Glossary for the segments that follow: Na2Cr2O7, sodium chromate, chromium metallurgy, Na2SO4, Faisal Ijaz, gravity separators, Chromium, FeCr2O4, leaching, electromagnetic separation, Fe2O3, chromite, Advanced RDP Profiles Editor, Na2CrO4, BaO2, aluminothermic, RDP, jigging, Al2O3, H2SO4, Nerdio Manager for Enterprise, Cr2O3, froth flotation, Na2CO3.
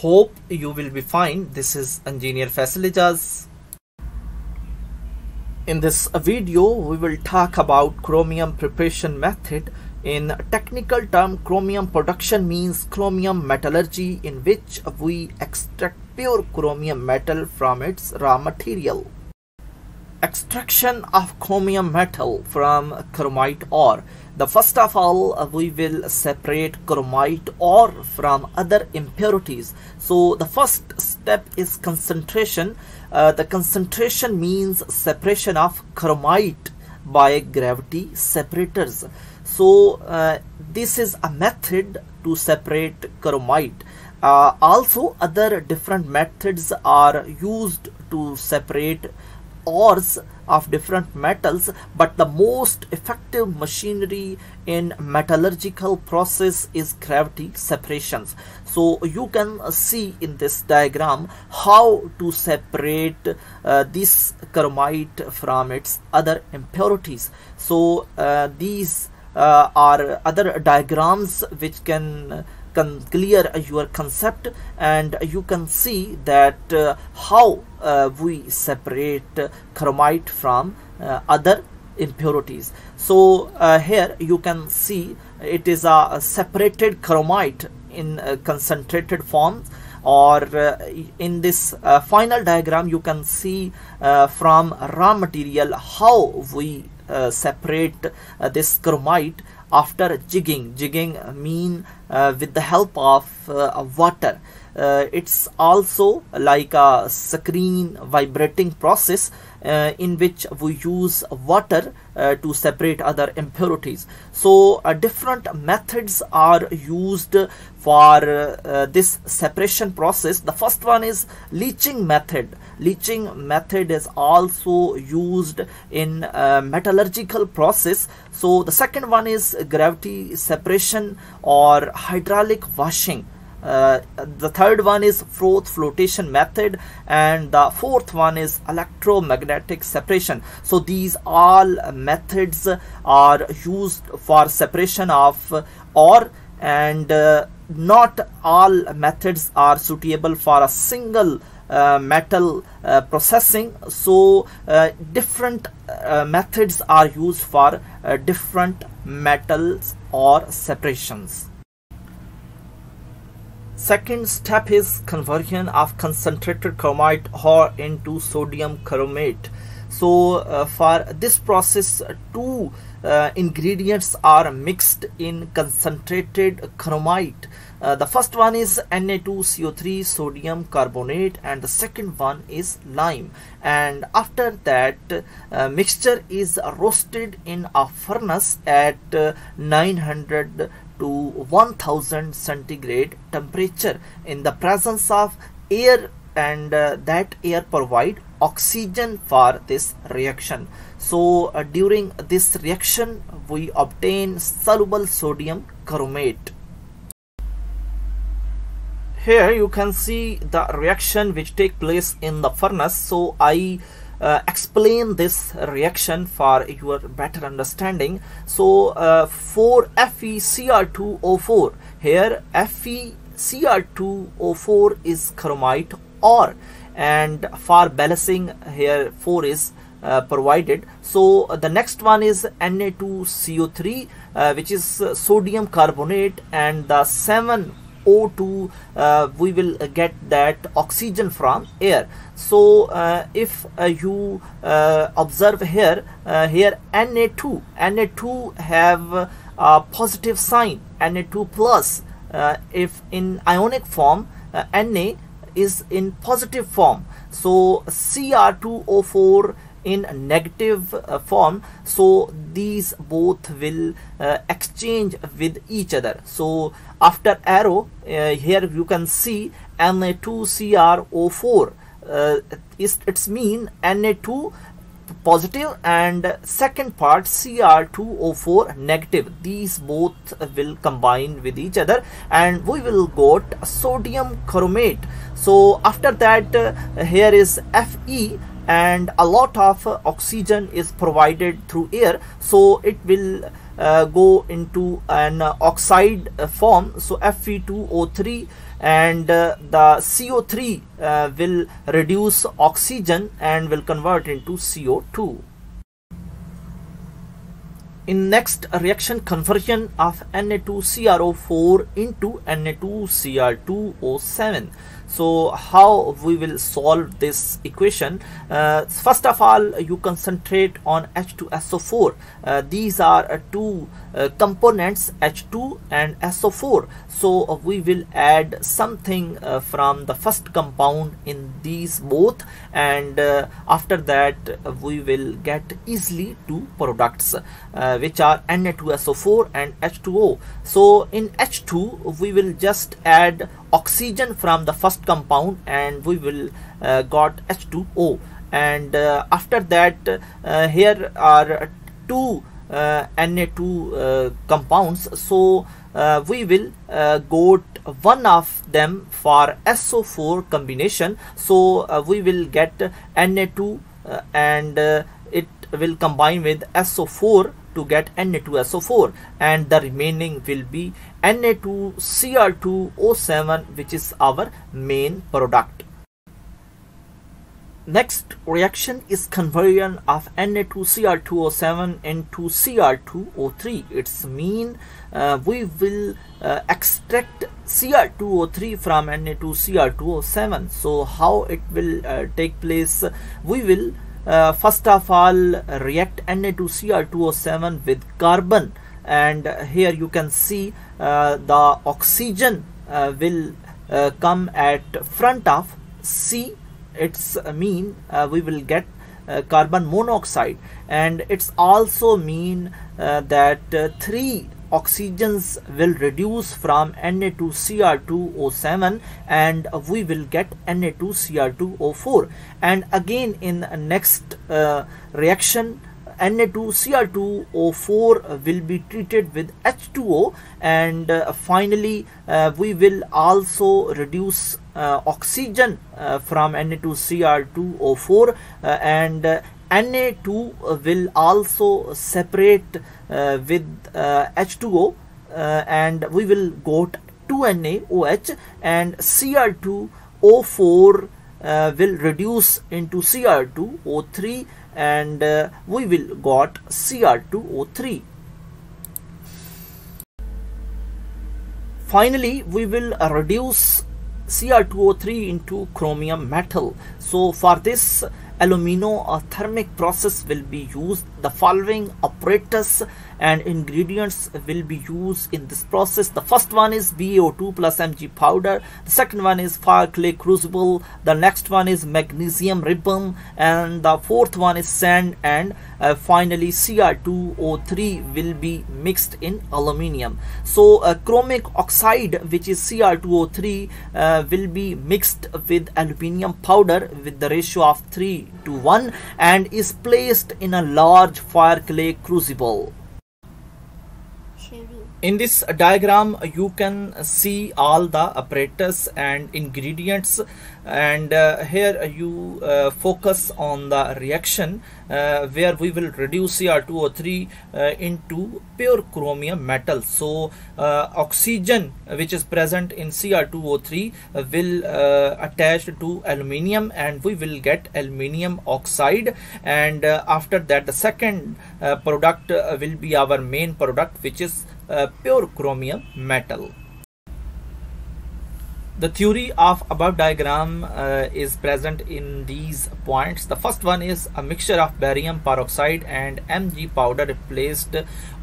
Hope you will be fine. This is Engineer Faisal Ijaz. In this video, we will talk about chromium preparation method. In technical term, chromium production means chromium metallurgy, in which we extract pure chromium metal from its raw material. Extraction of chromium metal from chromite ore. The first of all, we will separate chromite ore from other impurities. So the first step is concentration. The concentration means separation of chromite by gravity separators. So this is a method to separate chromite. Also other different methods are used to separate ores of different metals, but the most effective machinery in metallurgical process is gravity separations. So you can see in this diagram how to separate this chromite from its other impurities. So these are other diagrams which can clear your concept, and you can see that how we separate chromite from other impurities. So here you can see it is a separated chromite in concentrated form, or in this final diagram you can see from raw material how we separate this chromite after jigging. Jigging mean with the help of water. It's also like a screen vibrating process in which we use water to separate other impurities. So different methods are used for this separation process. The first one is leaching method. Leaching method is also used in metallurgical process. So the second one is gravity separation or hydraulic washing. The third one is froth flotation method, and the fourth one is electromagnetic separation. So these all methods are used for separation of ore, and not all methods are suitable for a single metal processing. So different methods are used for different metals or separations. Second step is conversion of concentrated chromite ore into sodium chromate. So for this process, two ingredients are mixed in concentrated chromite. The first one is Na2CO3 sodium carbonate, and the second one is lime. And after that, mixture is roasted in a furnace at 900 to 1000 centigrade temperature in the presence of air, and that air provide oxygen for this reaction. So during this reaction we obtain soluble sodium chromate. Here you can see the reaction which take place in the furnace. So I explain this reaction for your better understanding. So for FeCr2O4, here FeCr2O4 is chromite ore, and for balancing here 4 is provided. So the next one is Na2CO3, which is sodium carbonate, and the 7O2 we will get that oxygen from air. So if you observe here, Na2 have a positive sign, Na2 plus. If in ionic form, Na is in positive form, so Cr2O4 in negative form. So these both will exchange with each other. So after arrow, here you can see Na2CrO4 it's mean Na2 positive and second part Cr2O4 negative. These both will combine with each other and we will got sodium chromate. So after that, here is Fe, and a lot of oxygen is provided through air, so it will go into an oxide form, so Fe2O3, and the CO3 will reduce oxygen and will convert into CO2. In next reaction, conversion of Na2CrO4 into Na2Cr2O7. So how we will solve this equation? First of all, you concentrate on H2SO4. These are two components, H2 and SO4. So we will add something from the first compound in these both, and after that we will get easily two products which are Na2SO4 and H2O. So in H2 we will just add oxygen from the first compound and we will got H2O, and after that here are two Na2 compounds, so we will got one of them for SO4 combination, so we will get Na2 and it will combine with SO4 to get Na2SO4, and the remaining will be Na2Cr2O7, which is our main product. Next reaction is conversion of Na2Cr2O7 into Cr2O3. Its mean we will extract Cr2O3 from Na2Cr2O7. So how it will take place? We will first of all react Na2Cr2O7 with carbon, and here you can see the oxygen will come at front of C. Its mean we will get carbon monoxide, and it's also mean that three oxygens will reduce from Na2Cr2O7 and we will get Na2Cr2O4. And again in next reaction, Na2Cr2O4 will be treated with H2O, and finally we will also reduce oxygen from Na2Cr2O4, and Na2 will also separate with H2O, and we will got 2NaOH, and Cr2O4 will reduce into Cr2O3, and we will got Cr2O3. Finally, we will reduce Cr2O3 into chromium metal. So for this, aluminothermic process will be used. The following apparatus and ingredients will be used in this process. The first one is BaO2 plus Mg powder, the second one is fire clay crucible, the next one is magnesium ribbon, and the fourth one is sand, and finally Cr2O3 will be mixed in aluminium. So chromic oxide, which is Cr2O3, will be mixed with aluminium powder with the ratio of 3:1 and is placed in a large fire clay crucible. In this diagram you can see all the apparatus and ingredients, and here you focus on the reaction where we will reduce Cr2O3 into pure chromium metal. So oxygen which is present in Cr2O3 will attach to aluminium and we will get aluminium oxide, and after that the second product will be our main product, which is pure chromium metal. The theory of above diagram is present in these points. The first one is a mixture of barium peroxide and Mg powder replaced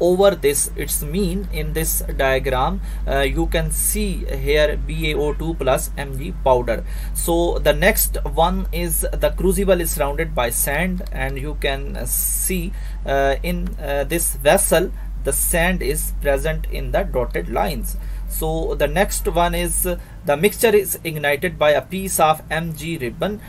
over this. Its mean in this diagram you can see here BaO2 plus Mg powder. So the next one is the crucible is surrounded by sand, and you can see in this vessel the sand is present in the dotted lines. So the next one is the mixture is ignited by a piece of Mg ribbon.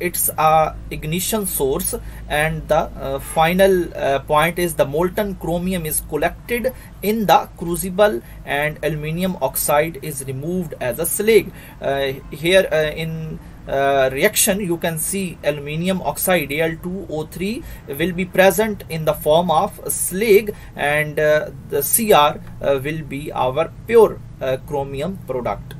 It's a ignition source, and the final point is the molten chromium is collected in the crucible, and aluminium oxide is removed as a slag. Here in reaction you can see aluminium oxide Al2O3 will be present in the form of slag, and the Cr will be our pure chromium product.